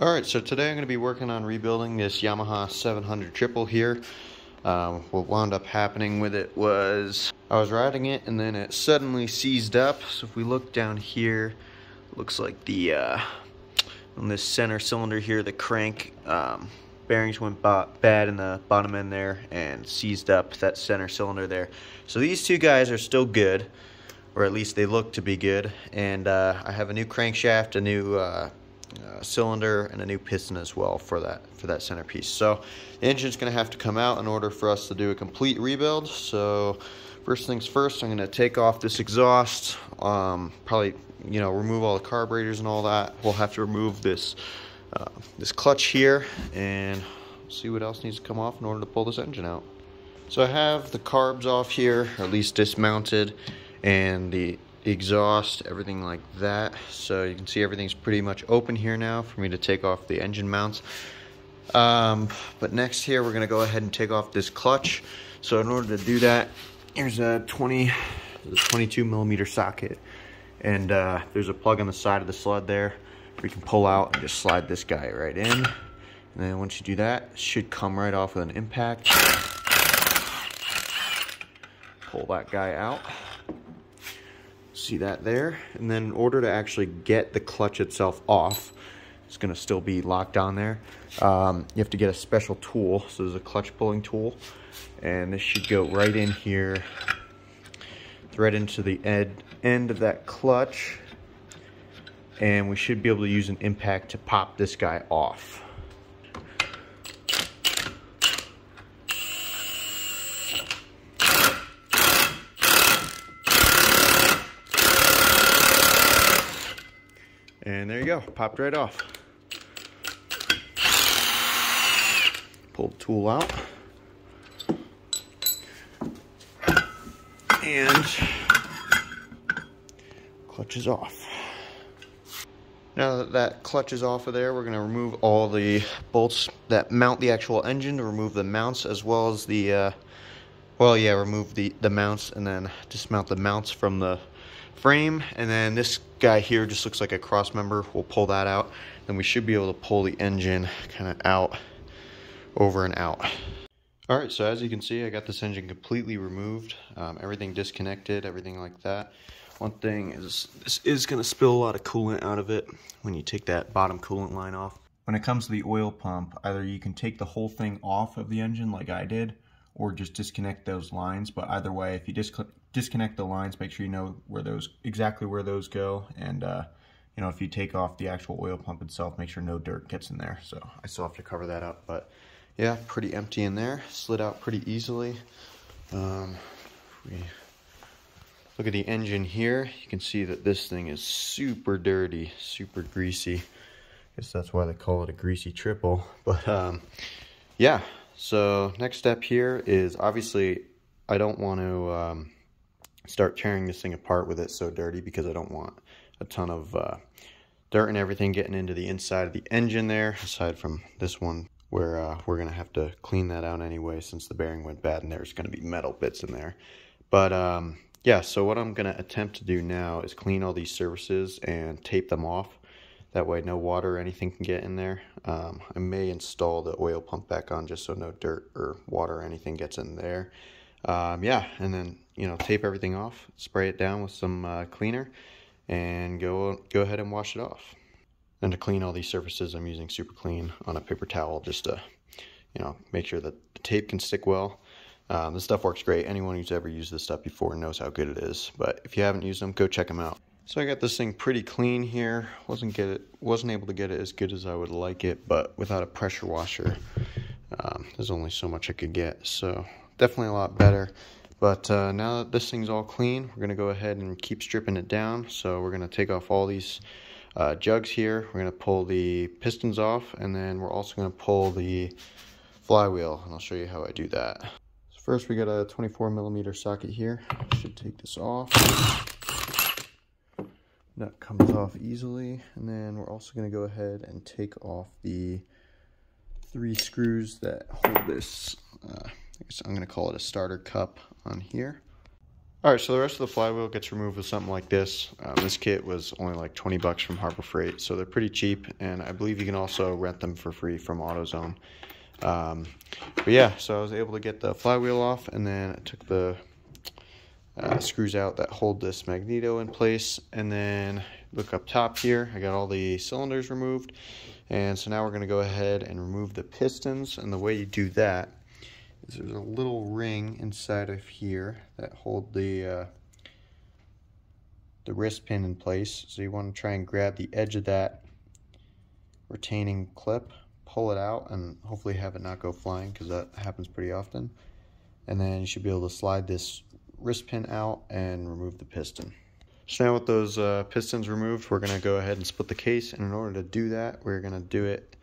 Alright, so today I'm going to be working on rebuilding this Yamaha 700 triple here. What wound up happening with it was I was riding it and then it suddenly seized up. So if we look down here, it looks like the on this center cylinder here, the crank bearings went bad in the bottom end there and seized up that center cylinder there. So these two guys are still good, or at least they look to be good. And I have a new crankshaft, a new cylinder, and a new piston as well for that centerpiece. So the engine's going to have to come out in order for us to do a complete rebuild. So first things first, I'm going to take off this exhaust, probably, you know, remove all the carburetors and all that. We'll have to remove this this clutch here and see what else needs to come off in order to pull this engine out. So I have the carbs off here, or at least dismounted, and the exhaust, everything like that. So you can see everything's pretty much open here now for me to take off the engine mounts. But next here, we're going to go ahead and take off this clutch. So in order to do that, here's a 22 millimeter socket, and there's a plug on the side of the sled there. We can pull out and just slide this guy right in, and then once you do that, it should come right off with an impact. Pull that guy out. See that there? And then in order to actually get the clutch itself off, it's going to still be locked on there, you have to get a special tool. So there's a clutch pulling tool, and this should go right in here, thread into the end of that clutch, and we should be able to use an impact to pop this guy off. And there you go, popped right off. Pull the tool out. And clutch is off. Now that that clutch is off of there, we're gonna remove all the bolts that mount the actual engine, to remove the mounts as well as the, remove the mounts, and then dismount the mounts from the frame. And then this guy here just looks like a cross member. We'll pull that out. Then we should be able to pull the engine kind of out, over and out. All right, so as you can see, I got this engine completely removed, everything disconnected, everything like that. One thing is, this is going to spill a lot of coolant out of it when you take that bottom coolant line off. When it comes to the oil pump, either you can take the whole thing off of the engine like I did, or just disconnect those lines. But either way, if you disconnect the lines, make sure you know where those, exactly where those go. And you know, if you take off the actual oil pump itself, make sure no dirt gets in there. So I still have to cover that up, but yeah, pretty empty in there. Slid out pretty easily. If we look at the engine here, you can see that this thing is super dirty, super greasy. I guess that's why they call it a greasy triple. But yeah. So next step here is, obviously I don't want to start tearing this thing apart with it so dirty, because I don't want a ton of dirt and everything getting into the inside of the engine there, aside from this one where we're gonna have to clean that out anyway, since the bearing went bad and there's gonna be metal bits in there. But yeah, so what I'm gonna attempt to do now is clean all these surfaces and tape them off. That way no water or anything can get in there. I may install the oil pump back on just so no dirt or water or anything gets in there. Yeah, and then, you know, tape everything off, spray it down with some cleaner, and go ahead and wash it off. And to clean all these surfaces, I'm using Super Clean on a paper towel, just to, you know, make sure that the tape can stick well. This stuff works great. Anyone who's ever used this stuff before knows how good it is. But if you haven't used them, go check them out. So I got this thing pretty clean here. Wasn't able to get it as good as I would like it, but without a pressure washer, there's only so much I could get. So definitely a lot better. But now that this thing's all clean, we're gonna go ahead and keep stripping it down. So we're gonna take off all these jugs here. We're gonna pull the pistons off, and then we're also gonna pull the flywheel, and I'll show you how I do that. So first we got a 24 millimeter socket here. I should take this off. That comes off easily. And then we're also going to go ahead and take off the three screws that hold this, I guess I'm going to call it a starter cup on here. All right, so the rest of the flywheel gets removed with something like this. This kit was only like 20 bucks from Harbor Freight, so they're pretty cheap, and I believe you can also rent them for free from AutoZone. But yeah, so I was able to get the flywheel off, and then I took the screws out that hold this magneto in place, and then look up top here, I got all the cylinders removed, and so now we're going to go ahead and remove the pistons. And the way you do that, there's a little ring inside of here that hold the wrist pin in place, so you want to try and grab the edge of that retaining clip, pull it out, and hopefully have it not go flying, because that happens pretty often. And then you should be able to slide this wrist pin out and remove the piston. So now with those pistons removed, we're going to go ahead and split the case, and in order to do that, we're going to do it.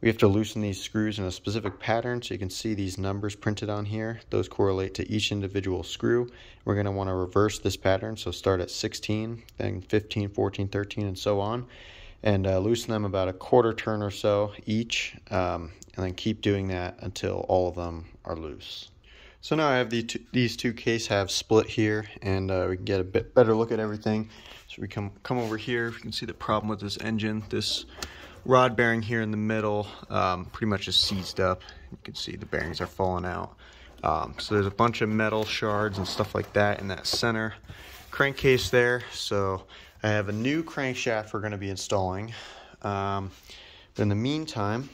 We have to loosen these screws in a specific pattern, so you can see these numbers printed on here. Those correlate to each individual screw. We're going to want to reverse this pattern, so start at 16, then 15, 14, 13, and so on, and loosen them about a quarter turn or so each, and then keep doing that until all of them are loose. So now I have these two case halves split here, and we can get a bit better look at everything. So we come over here, you can see the problem with this engine. This rod bearing here in the middle pretty much is seized up. You can see the bearings are falling out. So there's a bunch of metal shards and stuff like that in that center crankcase there. So I have a new crankshaft we're going to be installing. But in the meantime,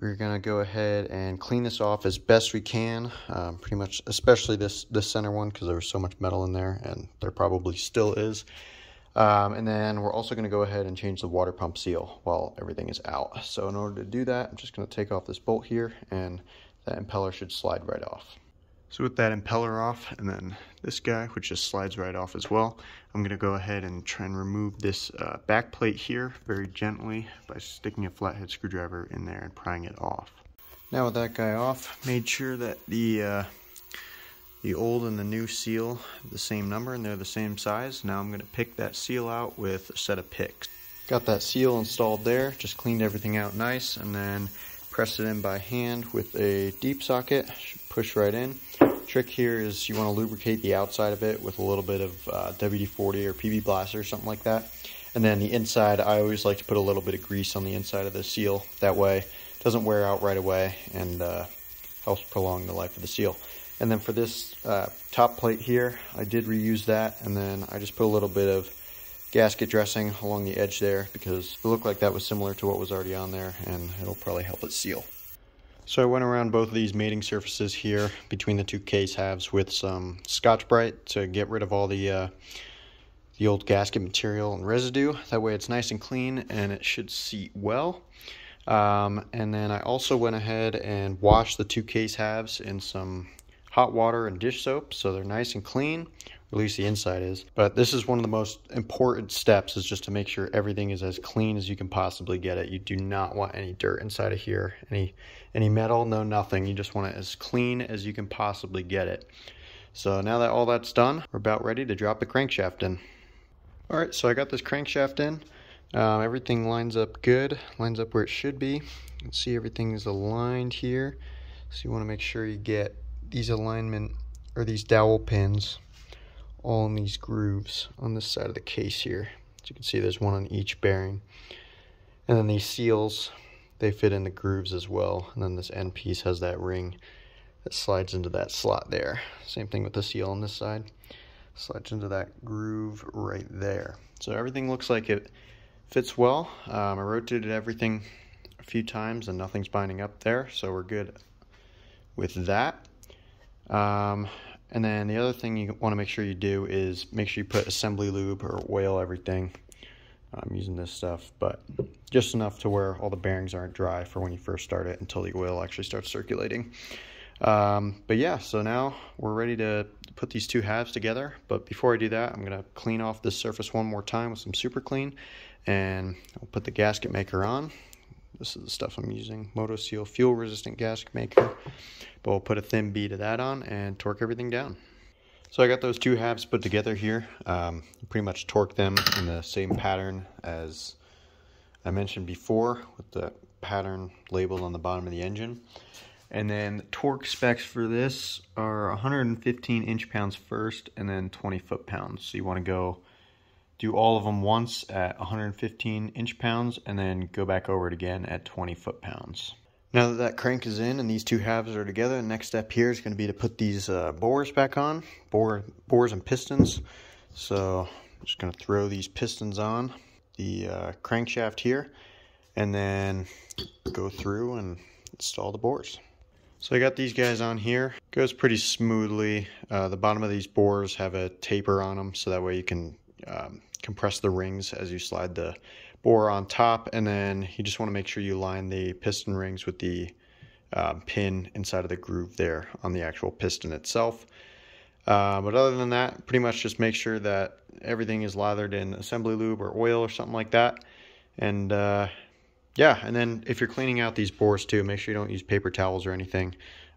we're going to go ahead and clean this off as best we can, pretty much, especially this center one, because there was so much metal in there, and there probably still is. And then we're also going to go ahead and change the water pump seal while everything is out. So in order to do that, I'm just going to take off this bolt here, and that impeller should slide right off. So with that impeller off, and then this guy, which just slides right off as well, I'm going to go ahead and try and remove this back plate here very gently by sticking a flathead screwdriver in there and prying it off. Now with that guy off, made sure that the old and the new seal have the same number and they're the same size. Now I'm going to pick that seal out with a set of picks. Got that seal installed there, just cleaned everything out nice, and then press it in by hand with a deep socket, push right in. Trick here is you want to lubricate the outside of it with a little bit of WD-40 or PB Blaster or something like that. And then the inside, I always like to put a little bit of grease on the inside of the seal. That way it doesn't wear out right away, and helps prolong the life of the seal. And then for this top plate here, I did reuse that, and then I just put a little bit of gasket dressing along the edge there, because it looked like that was similar to what was already on there, and it'll probably help it seal. So I went around both of these mating surfaces here between the two case halves with some Scotch-Brite to get rid of all the old gasket material and residue. That way it's nice and clean, and it should seat well. And then I also went ahead and washed the two case halves in some hot water and dish soap, so they're nice and clean. At least the inside is. But this is one of the most important steps, is just to make sure everything is as clean as you can possibly get it. You do not want any dirt inside of here, any metal, no nothing. You just want it as clean as you can possibly get it. So now that all that's done, we're about ready to drop the crankshaft in. All right, so I got this crankshaft in. Everything lines up good, lines up where it should be. You can see everything is aligned here. So you want to make sure you get these alignment, or these dowel pins, all in these grooves on this side of the case here. As you can see, there's one on each bearing. And then these seals, they fit in the grooves as well. And then this end piece has that ring that slides into that slot there. Same thing with the seal on this side. Slides into that groove right there. So everything looks like it fits well. I rotated everything a few times and nothing's binding up there. So we're good with that. And then the other thing you want to make sure you do is make sure you put assembly lube or oil everything. I'm using this stuff, but just enough to where all the bearings aren't dry for when you first start it, until the oil actually starts circulating. But yeah, so now we're ready to put these two halves together. But before I do that, I'm going to clean off this surface one more time with some super clean, and I'll put the gasket maker on. This is the stuff I'm using, Moto Seal fuel resistant gasket maker, but we'll put a thin bead of that on and torque everything down. So I got those two halves put together here. Pretty much torque them in the same pattern as I mentioned before, with the pattern labeled on the bottom of the engine. And then the torque specs for this are 115 inch-pounds first and then 20 foot-pounds. So you want to go do all of them once at 115 inch-pounds and then go back over it again at 20 foot-pounds. Now that that crank is in and these two halves are together, the next step here is going to be to put these bores back on, bores and pistons. So I'm just going to throw these pistons on the crankshaft here and then go through and install the bores. So I got these guys on here. Goes pretty smoothly. The bottom of these bores have a taper on them, so that way you can compress the rings as you slide the bore on top. And then you just want to make sure you line the piston rings with the pin inside of the groove there on the actual piston itself. But other than that, pretty much just make sure that everything is lathered in assembly lube or oil or something like that. And yeah, and then if you're cleaning out these bores too, make sure you don't use paper towels or anything.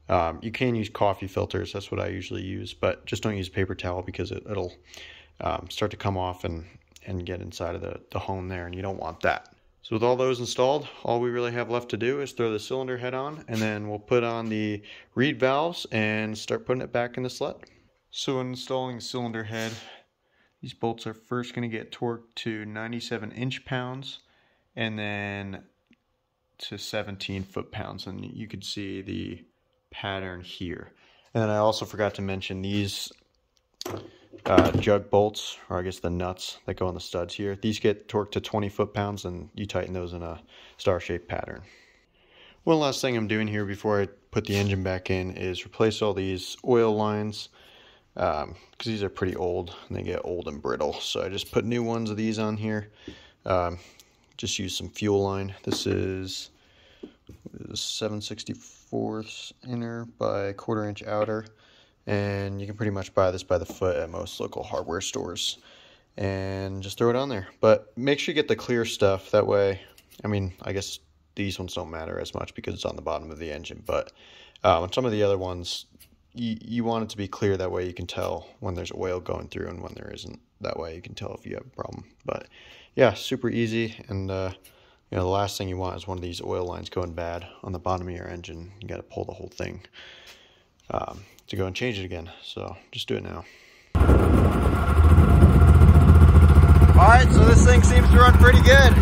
You can use coffee filters, that's what I usually use, but just don't use a paper towel because it'll start to come off and get inside of the hone there, and you don't want that. So with all those installed, all we really have left to do is throw the cylinder head on, and then we'll put on the reed valves and start putting it back in the sled. So in installing the cylinder head, these bolts are first going to get torqued to 97 inch-pounds. And then to 17 foot-pounds, and you could see the pattern here. And then I also forgot to mention these jug bolts, or I guess the nuts that go on the studs here. These get torqued to 20 foot-pounds, and you tighten those in a star-shaped pattern. One last thing I'm doing here before I put the engine back in is replace all these oil lines, because these are pretty old, and they get old and brittle. So I just put new ones of these on here. Just use some fuel line. This is 7/64 inner by 1/4 inch outer, and you can pretty much buy this by the foot at most local hardware stores, and just throw it on there. But make sure you get the clear stuff, that way, I mean, I guess these ones don't matter as much because it's on the bottom of the engine, but on some of the other ones, you want it to be clear, that way you can tell when there's oil going through and when there isn't. That way you can tell if you have a problem. But yeah, super easy. And you know, the last thing you want is one of these oil lines going bad on the bottom of your engine. You got to pull the whole thing to go and change it again. So just do it now. All right, so this thing seems to run pretty good.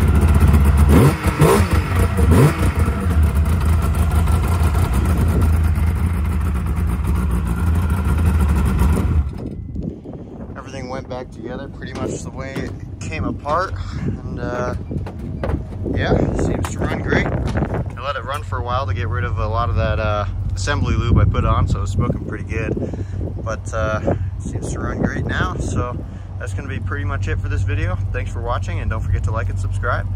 Back together pretty much the way it came apart, and yeah, it seems to run great. I let it run for a while to get rid of a lot of that assembly lube I put on, so it's smoking pretty good, but it seems to run great now. So that's going to be pretty much it for this video. Thanks for watching, and don't forget to like and subscribe.